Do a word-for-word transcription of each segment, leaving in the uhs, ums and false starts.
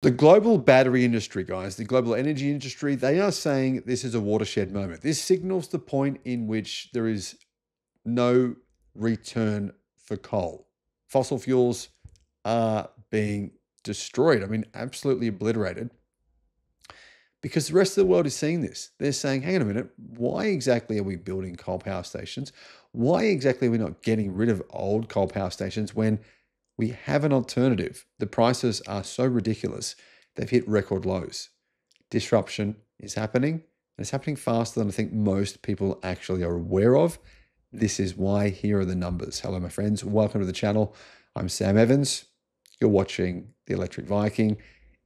The global battery industry, guys, the global energy industry, they are saying this is a watershed moment. This signals the point in which there is no return for coal. Fossil fuels are being destroyed. I mean, absolutely obliterated. Because the rest of the world is seeing this. They're saying, hang on a minute, why exactly are we building coal power stations? Why exactly are we not getting rid of old coal power stations when we have an alternative? The prices are so ridiculous. They've hit record lows. Disruption is happening, and it's happening faster than I think most people actually are aware of. This is why. Here are the numbers. Hello, my friends. Welcome to the channel. I'm Sam Evans. You're watching The Electric Viking.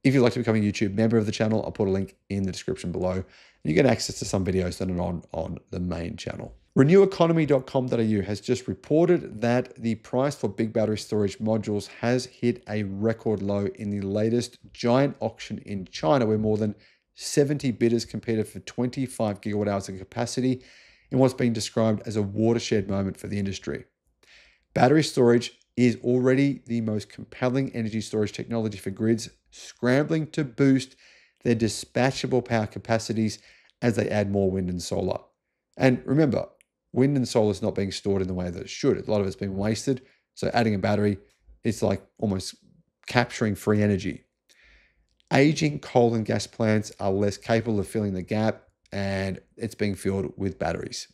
If you'd like to become a YouTube member of the channel, I'll put a link in the description below, and you get access to some videos that are on, on the main channel. Renew Economy dot com dot A U has just reported that the price for big battery storage modules has hit a record low in the latest giant auction in China, where more than seventy bidders competed for twenty-five gigawatt hours of capacity in what's being described as a watershed moment for the industry. Battery storage is already the most compelling energy storage technology for grids scrambling to boost their dispatchable power capacities as they add more wind and solar. And remember, wind and solar is not being stored in the way that it should. A lot of it's been wasted. So adding a battery, it's like almost capturing free energy. Aging coal and gas plants are less capable of filling the gap, and it's being filled with batteries.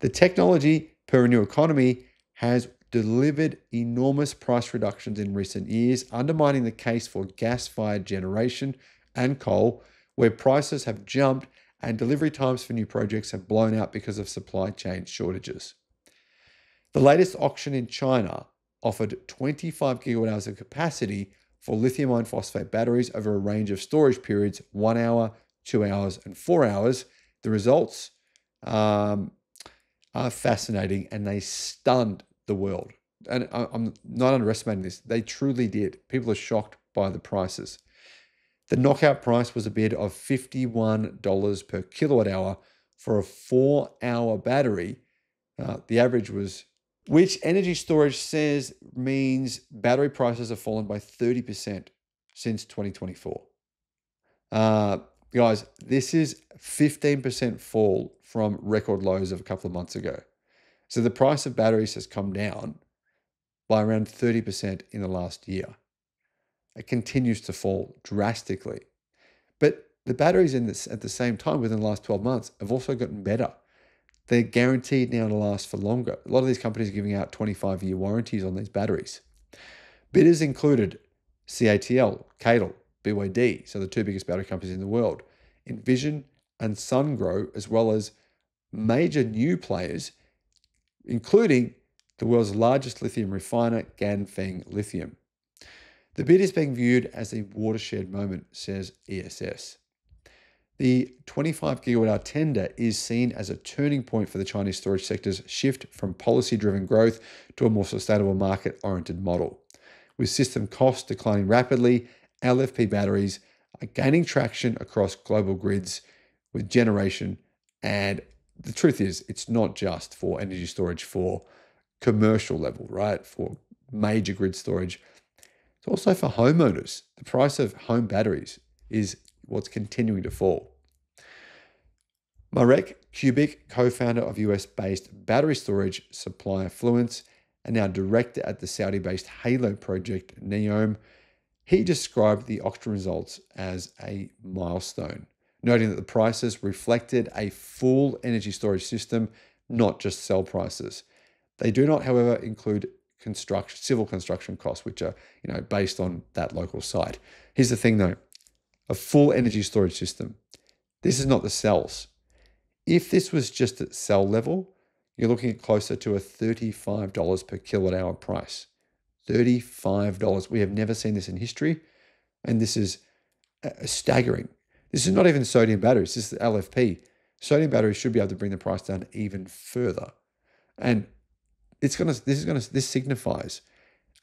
The technology, per Renew Economy, has delivered enormous price reductions in recent years, undermining the case for gas-fired generation and coal, where prices have jumped and delivery times for new projects have blown out because of supply chain shortages. The latest auction in China offered twenty-five gigawatt hours of capacity for lithium iron phosphate batteries over a range of storage periods, one hour, two hours, and four hours. The results um, are fascinating, and they stunned the world. And I'm not underestimating this. They truly did. People are shocked by the prices. The knockout price was a bid of fifty-one dollars per kilowatt hour for a four-hour battery. Uh, the average was, which energy storage says means battery prices have fallen by thirty percent since twenty twenty-four. Uh, guys, this is fifteen percent fall from record lows of a couple of months ago. So the price of batteries has come down by around thirty percent in the last year. It continues to fall drastically. But the batteries in this, at the same time within the last twelve months have also gotten better. They're guaranteed now to last for longer. A lot of these companies are giving out twenty-five year warranties on these batteries. Bidders included C A T L, C A T L, B Y D, so the two biggest battery companies in the world, Envision and SunGrow, as well as major new players, including the world's largest lithium refiner, Ganfeng Lithium. The bid is being viewed as a watershed moment, says E S S. The twenty-five gigawatt hour tender is seen as a turning point for the Chinese storage sector's shift from policy-driven growth to a more sustainable market-oriented model. With system costs declining rapidly, L F P batteries are gaining traction across global grids with generation. And the truth is, it's not just for energy storage for commercial level, right? For major grid storage. It's also for homeowners. The price of home batteries is what's continuing to fall. Marek Kubik, co-founder of U S-based battery storage supplier Fluence and now director at the Saudi-based Halo project Neom, he described the auction results as a milestone, noting that the prices reflected a full energy storage system, not just cell prices. They do not, however, include construction, civil construction costs, which are, you know, based on that local site. Here's the thing though, a full energy storage system. This is not the cells. If this was just at cell level, you're looking at closer to a thirty-five dollars per kilowatt hour price. thirty-five dollars. We have never seen this in history. And this is a staggering. This is not even sodium batteries. This is the L F P. Sodium batteries should be able to bring the price down even further. And It's gonna. This is gonna. This signifies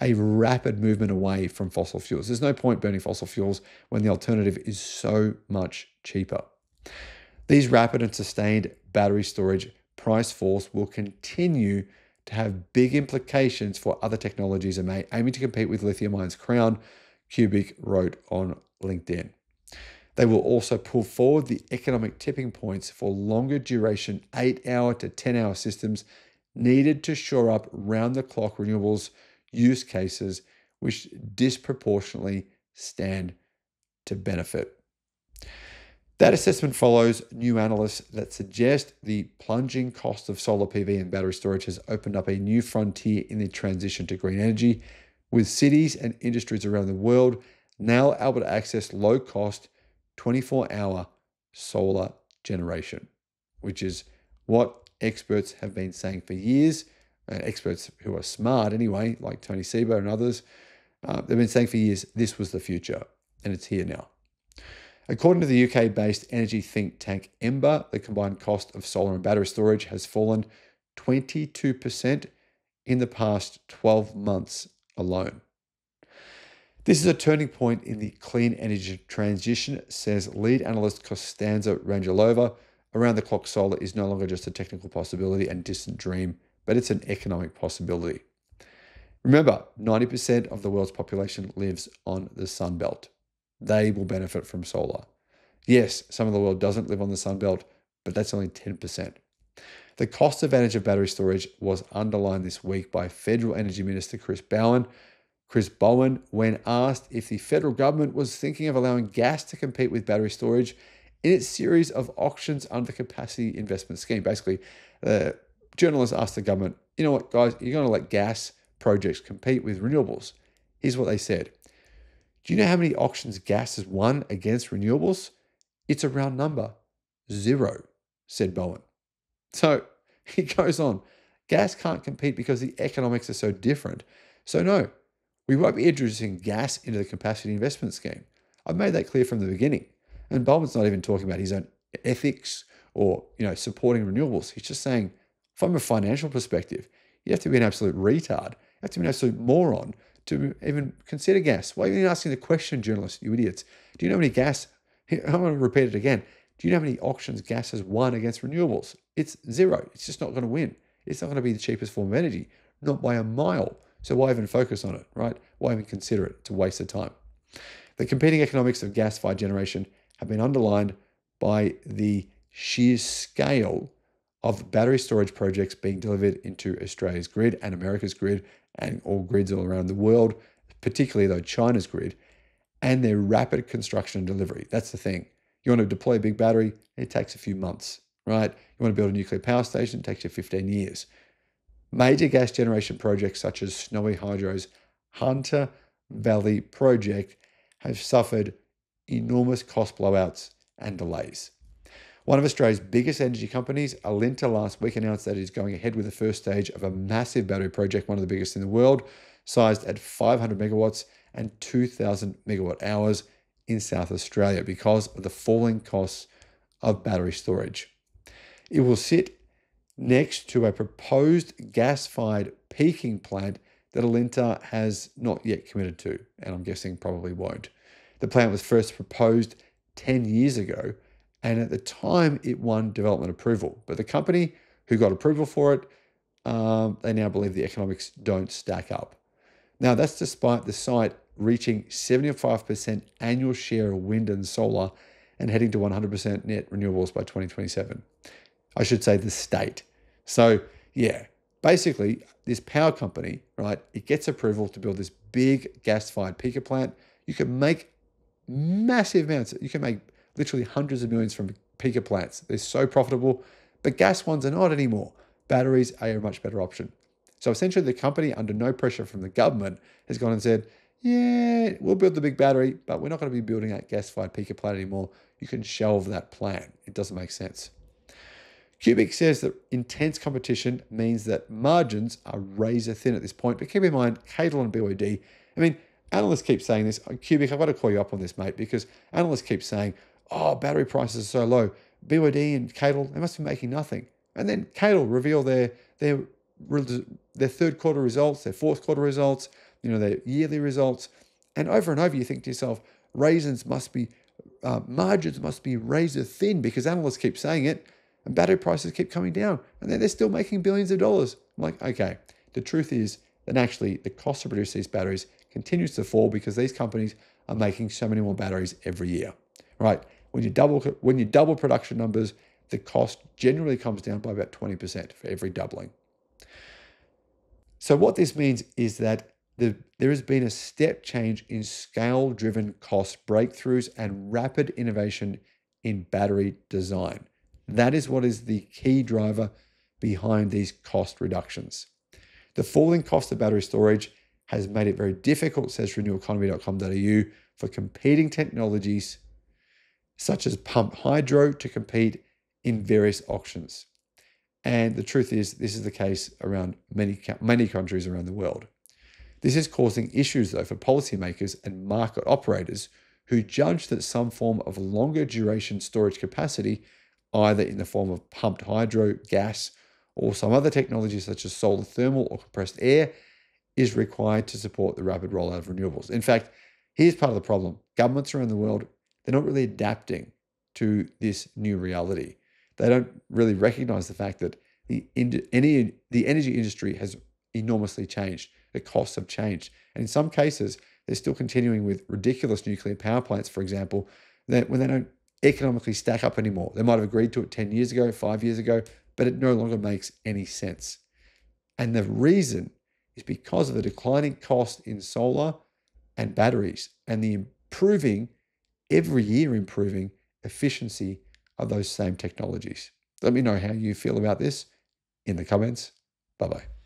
a rapid movement away from fossil fuels. There's no point burning fossil fuels when the alternative is so much cheaper. These rapid and sustained battery storage price falls will continue to have big implications for other technologies aiming to compete with lithium-ion's crown, Kubik wrote on LinkedIn. They will also pull forward the economic tipping points for longer duration eight hour to ten hour systems needed to shore up round-the-clock renewables use cases which disproportionately stand to benefit. That assessment follows new analysts that suggest the plunging cost of solar P V and battery storage has opened up a new frontier in the transition to green energy, with cities and industries around the world now able to access low-cost twenty-four hour solar generation, which is what experts have been saying for years, and experts who are smart anyway, like Tony Sebo and others, uh, they've been saying for years this was the future, and it's here now. According to the U K-based energy think tank Ember, the combined cost of solar and battery storage has fallen twenty-two percent in the past twelve months alone. This is a turning point in the clean energy transition, says lead analyst Costanza Rangelova. Around-the-clock solar is no longer just a technical possibility and distant dream, but it's an economic possibility. Remember, ninety percent of the world's population lives on the Sunbelt. They will benefit from solar. Yes, some of the world doesn't live on the Sunbelt, but that's only ten percent. The cost advantage of battery storage was underlined this week by Federal Energy Minister Chris Bowen, Chris Bowen, when asked if the federal government was thinking of allowing gas to compete with battery storage in its series of auctions under the Capacity Investment Scheme. Basically, the journalist asked the government, you know what, guys, you're going to let gas projects compete with renewables. Here's what they said. Do you know how many auctions gas has won against renewables? It's a round number, zero, said Bowen. So he goes on, gas can't compete because the economics are so different. So no, we won't be introducing gas into the Capacity Investment Scheme. I've made that clear from the beginning. And Bowen's not even talking about his own ethics or, you know, supporting renewables. He's just saying, from a financial perspective, you have to be an absolute retard. You have to be an absolute moron to even consider gas. Why are you even asking the question, journalists, you idiots? Do you know how many gas, I'm going to repeat it again. Do you know how many auctions gas has won against renewables? It's zero. It's just not going to win. It's not going to be the cheapest form of energy, not by a mile. So why even focus on it, right? Why even consider it? It's a waste of time. The competing economics of gas-fired generation have been underlined by the sheer scale of battery storage projects being delivered into Australia's grid and America's grid and all grids all around the world, particularly though China's grid, and their rapid construction and delivery. That's the thing. You want to deploy a big battery, it takes a few months, right? You want to build a nuclear power station, it takes you fifteen years. Major gas generation projects such as Snowy Hydro's Hunter Valley project have suffered enormous cost blowouts and delays. One of Australia's biggest energy companies, Alinta, last week announced that it is going ahead with the first stage of a massive battery project, one of the biggest in the world, sized at five hundred megawatts and two thousand megawatt hours in South Australia because of the falling costs of battery storage. It will sit next to a proposed gas-fired peaking plant that Alinta has not yet committed to, and I'm guessing probably won't. The plant was first proposed ten years ago, and at the time it won development approval. But the company who got approval for it, um, they now believe the economics don't stack up. Now that's despite the site reaching seventy-five percent annual share of wind and solar and heading to one hundred percent net renewables by twenty twenty-seven. I should say the state. So yeah, basically this power company, right, it gets approval to build this big gas-fired peaker plant. You can make massive amounts. You can make literally hundreds of millions from peaker plants. They're so profitable, but gas ones are not anymore. Batteries are a much better option. So essentially the company, under no pressure from the government, has gone and said, yeah, we'll build the big battery, but we're not going to be building that gas-fired peaker plant anymore. You can shelve that plan. It doesn't make sense. Kubik says that intense competition means that margins are razor thin at this point. But keep in mind, C A T L and B Y D, I mean, analysts keep saying this. Kubik, I've got to call you up on this, mate, because analysts keep saying, oh, battery prices are so low. B Y D and C A T L, they must be making nothing. And then C A T L reveal their, their, their third quarter results, their fourth quarter results, you know, their yearly results. And over and over, you think to yourself, raisins must be, uh, margins must be razor thin because analysts keep saying it. And battery prices keep coming down, and then they're still making billions of dollars. I'm like, okay, the truth is that actually the cost to produce these batteries continues to fall because these companies are making so many more batteries every year, right? When you double, when you double production numbers, the cost generally comes down by about twenty percent for every doubling. So what this means is that the, there has been a step change in scale-driven cost breakthroughs and rapid innovation in battery design. That is what is the key driver behind these cost reductions. The falling cost of battery storage has made it very difficult, says renew economy dot com dot a u, for competing technologies such as pumped hydro to compete in various auctions. And the truth is, this is the case around many, many countries around the world. This is causing issues, though, for policymakers and market operators who judge that some form of longer duration storage capacity, either in the form of pumped hydro, gas, or some other technology such as solar thermal or compressed air, is required to support the rapid rollout of renewables. In fact, here's part of the problem. Governments around the world, they're not really adapting to this new reality. They don't really recognize the fact that the, any, the energy industry has enormously changed. The costs have changed. And in some cases, they're still continuing with ridiculous nuclear power plants, for example, that when they don't economically stack up anymore. They might have agreed to it ten years ago, five years ago, but it no longer makes any sense. And the reason is because of the declining cost in solar and batteries and the improving, every year improving efficiency of those same technologies. Let me know how you feel about this in the comments. Bye-bye.